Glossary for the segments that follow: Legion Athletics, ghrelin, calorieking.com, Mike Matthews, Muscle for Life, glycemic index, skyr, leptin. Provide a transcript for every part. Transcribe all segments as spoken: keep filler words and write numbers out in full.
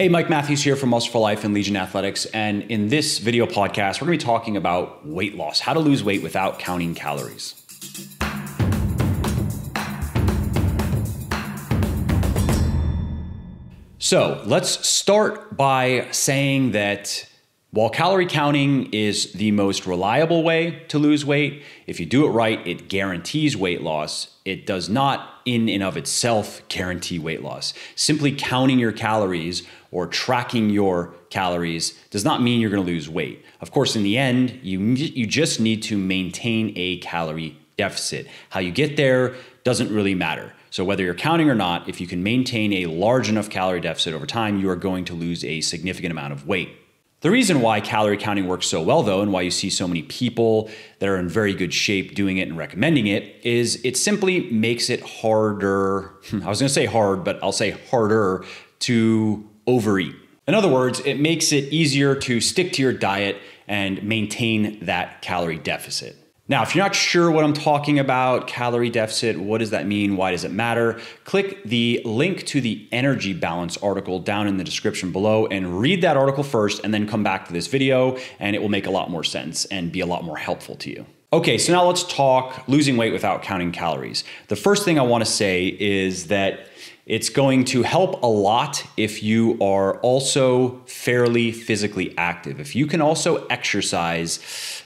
Hey, Mike Matthews here from Muscle for Life and Legion Athletics. And in this video podcast, we're gonna be talking about weight loss, how to lose weight without counting calories. So let's start by saying that while calorie counting is the most reliable way to lose weight, if you do it right, it guarantees weight loss. It does not in and of itself guarantee weight loss. Simply counting your calories or tracking your calories does not mean you're gonna lose weight. Of course, in the end, you, you just need to maintain a calorie deficit. How you get there doesn't really matter. So whether you're counting or not, if you can maintain a large enough calorie deficit over time, you are going to lose a significant amount of weight. The reason why calorie counting works so well though, and why you see so many people that are in very good shape doing it and recommending it, is it simply makes it harder. I was gonna say hard, but I'll say harder to overeat. In other words, it makes it easier to stick to your diet and maintain that calorie deficit. Now, if you're not sure what I'm talking about, calorie deficit, what does that mean? Why does it matter? Click the link to the energy balance article down in the description below and read that article first and then come back to this video and it will make a lot more sense and be a lot more helpful to you. Okay, so now let's talk losing weight without counting calories. The first thing I wanna say is that it's going to help a lot if you are also fairly physically active. If you can also exercise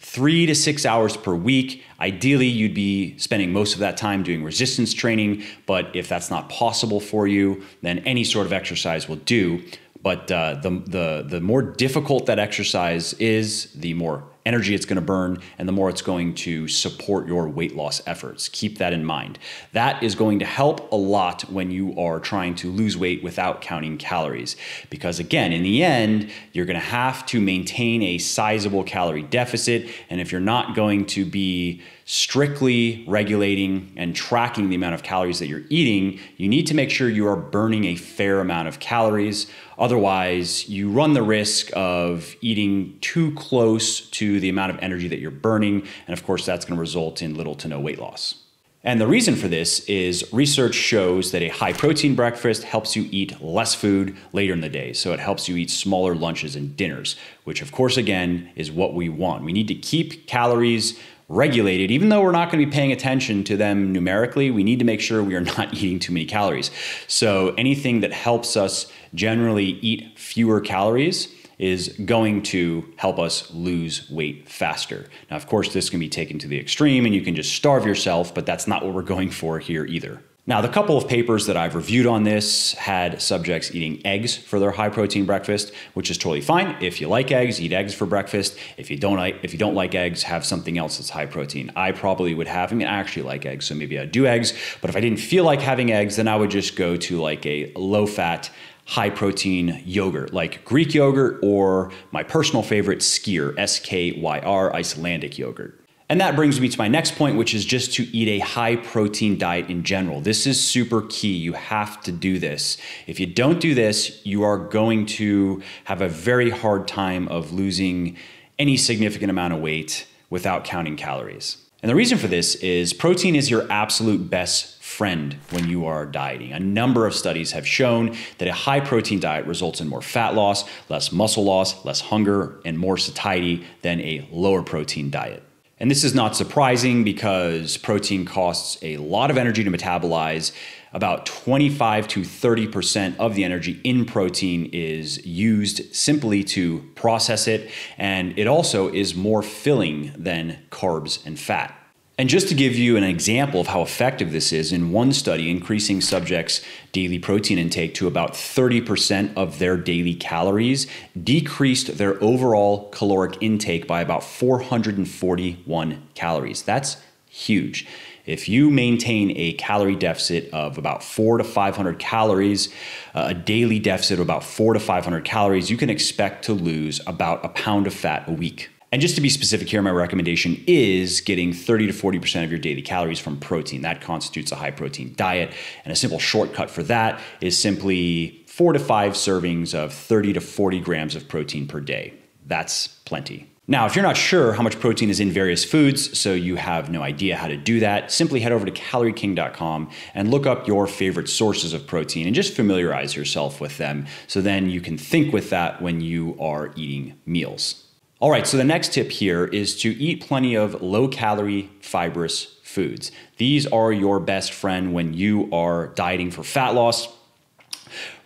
three to six hours per week. Ideally, you'd be spending most of that time doing resistance training, but if that's not possible for you, then any sort of exercise will do. But uh, the, the, the more difficult that exercise is, the more energy it's gonna burn and the more it's going to support your weight loss efforts. Keep that in mind. That is going to help a lot when you are trying to lose weight without counting calories. Because again, in the end, you're gonna have to maintain a sizable calorie deficit. And if you're not going to be strictly regulating and tracking the amount of calories that you're eating, you need to make sure you are burning a fair amount of calories. Otherwise, you run the risk of eating too close to the amount of energy that you're burning. And of course, that's going to result in little to no weight loss. And the reason for this is research shows that a high protein breakfast helps you eat less food later in the day. So it helps you eat smaller lunches and dinners, which of course, again, is what we want. We need to keep calories regulated, even though we're not going to be paying attention to them numerically, we need to make sure we are not eating too many calories. So anything that helps us generally eat fewer calories is going to help us lose weight faster. Now, of course, this can be taken to the extreme and you can just starve yourself, but that's not what we're going for here either. Now, the couple of papers that I've reviewed on this had subjects eating eggs for their high protein breakfast, which is totally fine. If you like eggs, eat eggs for breakfast. If you don't, if you don't like eggs, have something else that's high protein. I probably would have, I mean, I actually like eggs, so maybe I'd do eggs, but if I didn't feel like having eggs, then I would just go to like a low fat, high protein yogurt, like Greek yogurt or my personal favorite, skyr, S K Y R, Icelandic yogurt. And that brings me to my next point, which is just to eat a high protein diet in general. This is super key. You have to do this. If you don't do this, you are going to have a very hard time of losing any significant amount of weight without counting calories. And the reason for this is protein is your absolute best friend when you are dieting. A number of studies have shown that a high protein diet results in more fat loss, less muscle loss, less hunger, and more satiety than a lower protein diet. And this is not surprising because protein costs a lot of energy to metabolize. About twenty-five to thirty percent of the energy in protein is used simply to process it. And it also is more filling than carbs and fat. And just to give you an example of how effective this is, in one study, increasing subjects' daily protein intake to about thirty percent of their daily calories decreased their overall caloric intake by about four hundred forty-one calories. That's huge. If you maintain a calorie deficit of about four to five hundred calories, a daily deficit of about four to five hundred calories, you can expect to lose about a pound of fat a week. And just to be specific here, my recommendation is getting thirty to forty percent of your daily calories from protein. That constitutes a high protein diet. And a simple shortcut for that is simply four to five servings of thirty to forty grams of protein per day. That's plenty. Now, if you're not sure how much protein is in various foods, so you have no idea how to do that, simply head over to calorie king dot com and look up your favorite sources of protein and just familiarize yourself with them, so then you can think with that when you are eating meals. All right, so the next tip here is to eat plenty of low-calorie, fibrous foods. These are your best friend when you are dieting for fat loss,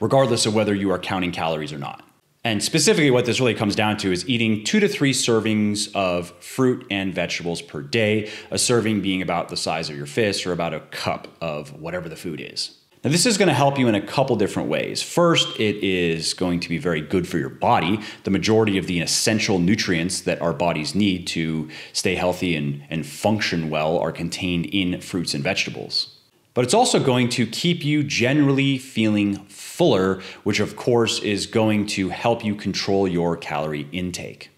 regardless of whether you are counting calories or not. And specifically what this really comes down to is eating two to three servings of fruit and vegetables per day, a serving being about the size of your fist or about a cup of whatever the food is. Now, this is going to help you in a couple different ways. First, it is going to be very good for your body. The majority of the essential nutrients that our bodies need to stay healthy and, and function well are contained in fruits and vegetables. But it's also going to keep you generally feeling fuller, which of course is going to help you control your calorie intake.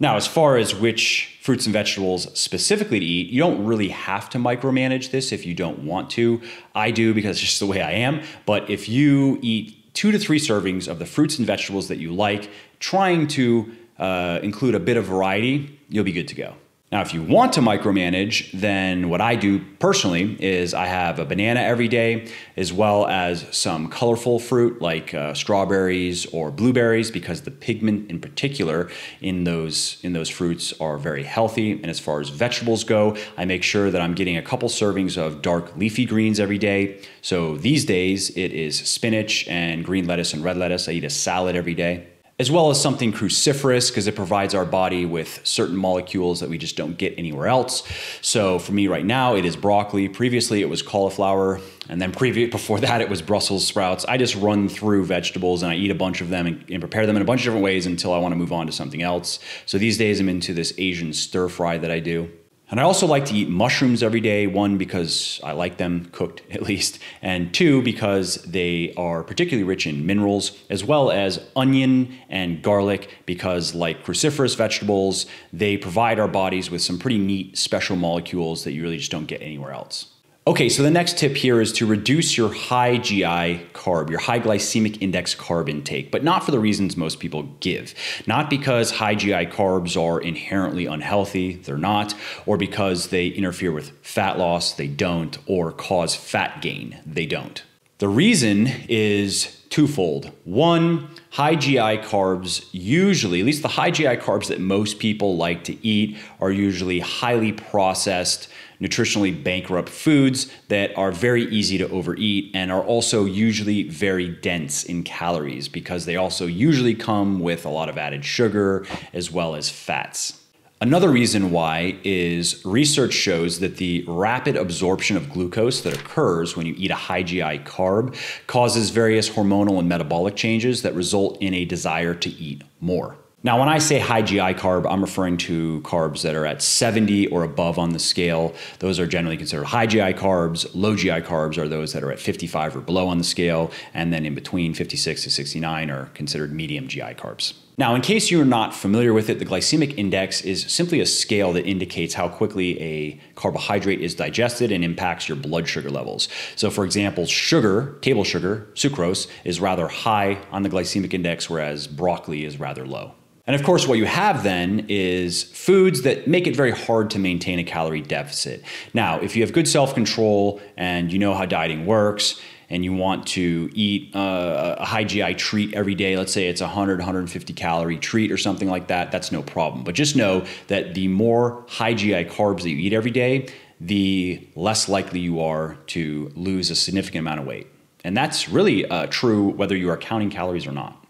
Now, as far as which fruits and vegetables specifically to eat, you don't really have to micromanage this if you don't want to. I do because it's just the way I am. But if you eat two to three servings of the fruits and vegetables that you like, trying to uh, include a bit of variety, you'll be good to go. Now, if you want to micromanage, then what I do personally is I have a banana every day, as well as some colorful fruit like uh, strawberries or blueberries, because the pigment in particular in those, in those fruits are very healthy. And as far as vegetables go, I make sure that I'm getting a couple servings of dark leafy greens every day. So these days it is spinach and green lettuce and red lettuce. I eat a salad every day, as well as something cruciferous, because it provides our body with certain molecules that we just don't get anywhere else. So for me right now, it is broccoli. Previously, it was cauliflower. And then previous, before that, it was Brussels sprouts. I just run through vegetables and I eat a bunch of them and, and prepare them in a bunch of different ways until I want to move on to something else. So these days I'm into this Asian stir fry that I do. And I also like to eat mushrooms every day, one, because I like them cooked at least, and two, because they are particularly rich in minerals, as well as onion and garlic, because like cruciferous vegetables, they provide our bodies with some pretty neat special molecules that you really just don't get anywhere else. Okay, so the next tip here is to reduce your high G I carb, your high glycemic index carb intake, but not for the reasons most people give. Not because high G I carbs are inherently unhealthy, they're not, or because they interfere with fat loss, they don't, or cause fat gain, they don't. The reason is twofold. One, high G I carbs usually, at least the high G I carbs that most people like to eat, are usually highly processed, nutritionally bankrupt foods that are very easy to overeat and are also usually very dense in calories, because they also usually come with a lot of added sugar as well as fats. Another reason why is research shows that the rapid absorption of glucose that occurs when you eat a high G I carb causes various hormonal and metabolic changes that result in a desire to eat more. Now, when I say high G I carb, I'm referring to carbs that are at seventy or above on the scale. Those are generally considered high G I carbs. Low G I carbs are those that are at fifty-five or below on the scale. And then in between fifty-six to sixty-nine are considered medium G I carbs. Now, in case you're not familiar with it, the glycemic index is simply a scale that indicates how quickly a carbohydrate is digested and impacts your blood sugar levels. So for example, sugar, table sugar, sucrose, is rather high on the glycemic index, whereas broccoli is rather low. And of course, what you have then is foods that make it very hard to maintain a calorie deficit. Now, if you have good self-control and you know how dieting works, and you want to eat uh, a high G I treat every day, let's say it's a one hundred, one hundred fifty calorie treat or something like that, that's no problem. But just know that the more high G I carbs that you eat every day, the less likely you are to lose a significant amount of weight. And that's really uh, true whether you are counting calories or not.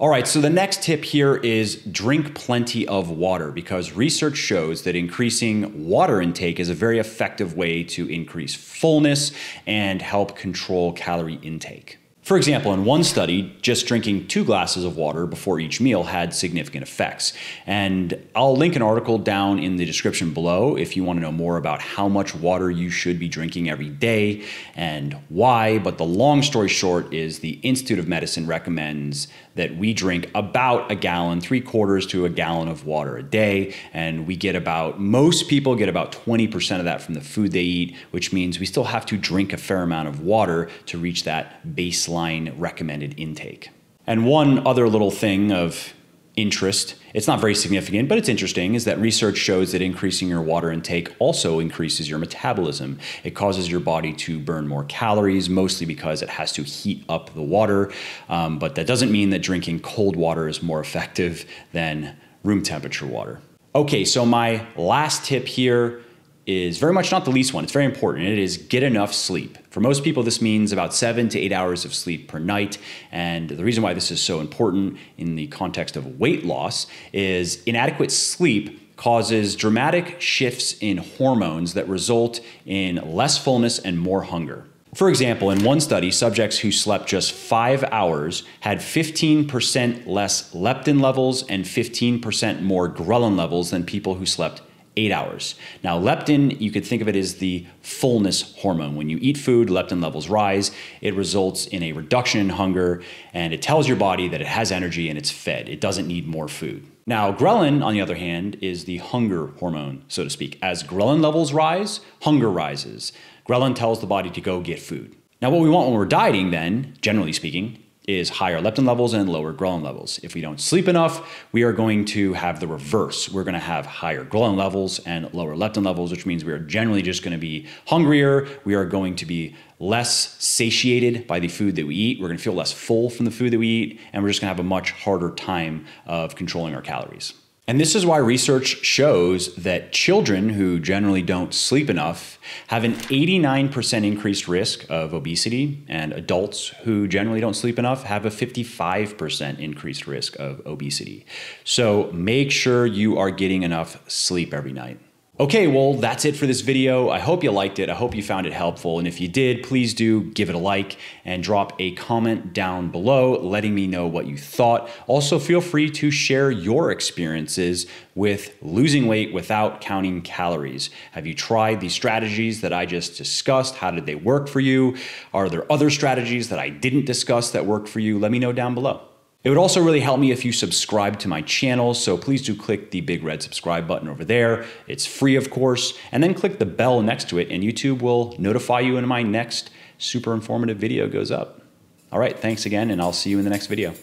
All right, so the next tip here is drink plenty of water, because research shows that increasing water intake is a very effective way to increase fullness and help control calorie intake. For example, in one study, just drinking two glasses of water before each meal had significant effects. And I'll link an article down in the description below if you want to know more about how much water you should be drinking every day and why. But the long story short is the Institute of Medicine recommends that we drink about a gallon, three quarters to a gallon of water a day. And we get about, most people get about twenty percent of that from the food they eat, which means we still have to drink a fair amount of water to reach that baseline recommended intake. And one other little thing of interest, it's not very significant, but it's interesting, is that research shows that increasing your water intake also increases your metabolism. It causes your body to burn more calories, mostly because it has to heat up the water. Um, but that doesn't mean that drinking cold water is more effective than room temperature water. Okay, so my last tip here is very much not the least one. It's very important. It is get enough sleep. For most people, this means about seven to eight hours of sleep per night. And the reason why this is so important in the context of weight loss is inadequate sleep causes dramatic shifts in hormones that result in less fullness and more hunger. For example, in one study, subjects who slept just five hours had fifteen percent less leptin levels and fifteen percent more ghrelin levels than people who slept eight hours. Now, leptin, you could think of it as the fullness hormone. When you eat food, leptin levels rise. It results in a reduction in hunger, and it tells your body that it has energy and it's fed. It doesn't need more food. Now, ghrelin, on the other hand, is the hunger hormone, so to speak. As ghrelin levels rise, hunger rises. Ghrelin tells the body to go get food. Now, what we want when we're dieting then, generally speaking, is higher leptin levels and lower ghrelin levels. If we don't sleep enough, we are going to have the reverse. We're gonna have higher ghrelin levels and lower leptin levels, which means we are generally just gonna be hungrier. We are going to be less satiated by the food that we eat. We're gonna feel less full from the food that we eat, and we're just gonna have a much harder time of controlling our calories. And this is why research shows that children who generally don't sleep enough have an eighty-nine percent increased risk of obesity, and adults who generally don't sleep enough have a fifty-five percent increased risk of obesity. So make sure you are getting enough sleep every night. Okay, well, that's it for this video. I hope you liked it. I hope you found it helpful. And if you did, please do give it a like and drop a comment down below letting me know what you thought. Also, feel free to share your experiences with losing weight without counting calories. Have you tried the strategies that I just discussed? How did they work for you? Are there other strategies that I didn't discuss that work for you? Let me know down below. It would also really help me if you subscribe to my channel, so please do click the big red subscribe button over there. It's free, of course, and then click the bell next to it, and YouTube will notify you when my next super informative video goes up. All right, thanks again, and I'll see you in the next video.